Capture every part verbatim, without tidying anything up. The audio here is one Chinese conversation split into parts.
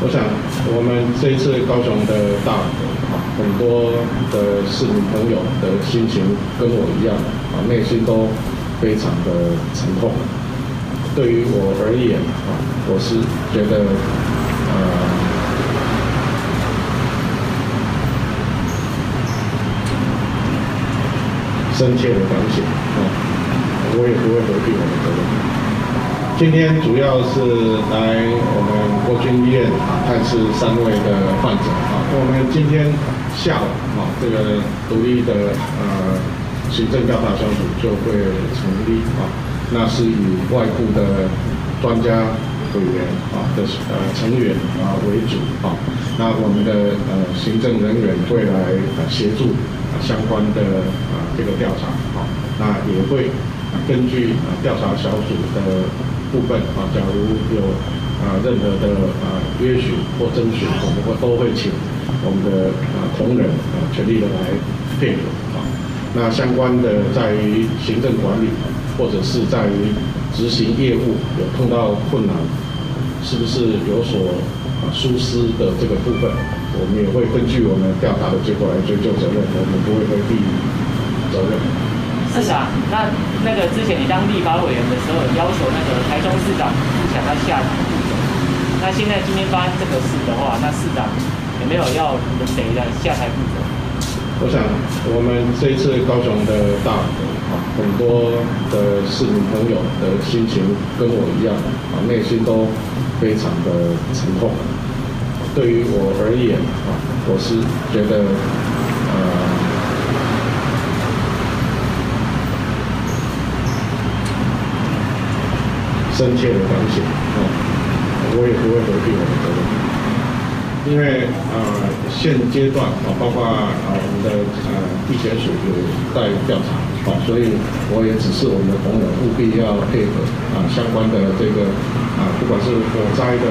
我想我们这一次高雄的大火，很多的市民朋友的心情跟我一样，啊，内心都非常的沉痛。对于我而言，啊，我是觉得，呃，深切的反省啊，我也不会回避我的责任。 今天主要是来我们国军医院探视三位的患者啊。我们今天下午啊，这个独立的呃行政调查小组就会成立啊，那是以外部的专家委员啊的呃成员啊为主啊。那我们的呃行政人员会来协助相关的啊这个调查啊，那也会根据调查小组的 部分啊，假如有啊、呃、任何的啊、呃、约询或征询，我们会都会请我们的啊、呃、同仁啊、呃、全力的来配合啊。那相关的在于行政管理，或者是在于执行业务有碰到困难，是不是有所啊疏失的这个部分，我们也会根据我们调查的结果来追究责任，我们不会规避责任。 市长，那那个之前你当立法委员的时候，要求那个台中市长不想要下台不久。那现在今天发生这个事的话，那市长有没有要谁来下台不久？我想，我们这一次高雄的大火啊，很多的市民朋友的心情跟我一样啊，内心都非常的沉痛。对于我而言啊，我是觉得呃。 深切的反省啊，我也不会回避我的责任，因为呃现阶段啊，包括啊我们的呃地检署有在调查啊，所以我也只是我们的同仁务必要配合啊相关的这个啊，不管是火灾的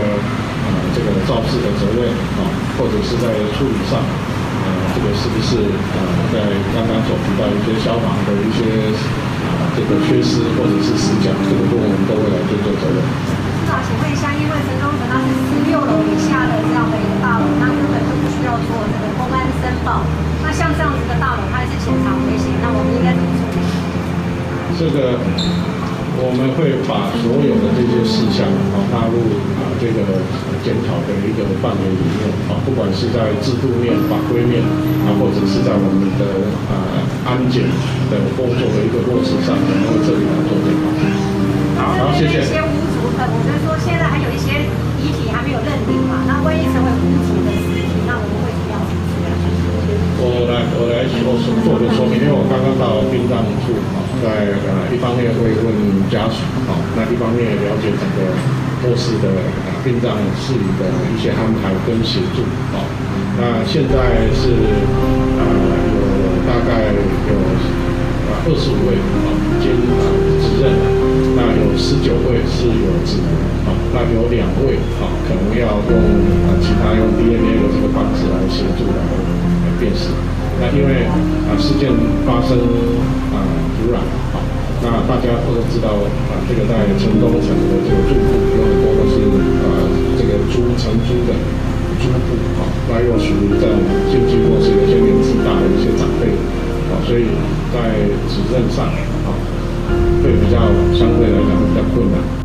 啊这个肇事的责任啊，或者是在处理上啊，这个是不是啊在刚刚所提到一些消防的一些。 这个缺失或者是死角，这个部分我们都会来追究责任。市长，请问一下，因为城中城它是十六楼以下的这样的一个大楼，那根本就不需要做这个公安申报。那像这样子的大楼，它是潜藏危险，那我们应该怎么处理？这个我们会把所有的这些事项啊纳入啊这个检讨的一个范围里面啊，不管是在制度面、法规面啊，或者是在我们的啊。 安检的工作的一个落实上，然后这里来做这个。好，好，谢谢。一些无主的，我们说现在还有一些遗体还没有认定嘛，那万一成为无主的尸体，那我们会怎么样处理？我来，我来说做个说明，因为我刚刚到殡葬处啊，在呃一方面会问家属啊，那一方面了解整个后事的啊殡葬事宜的一些安排跟协助啊。那现在是呃。 大概有啊二十五位啊经啊指认，那有十九位是有指纹啊，那有两位啊可能要用啊其他用 D N A 的这个方式来协助来辨识。那因为啊事件发生啊突然啊，那大家都知道啊这个在城中城的这个住户有很多都是啊这个租承租的租户啊，那又属于在经济弱势有些年纪大的一些长辈。 所以在指认上啊，会比较相对来讲比较困难。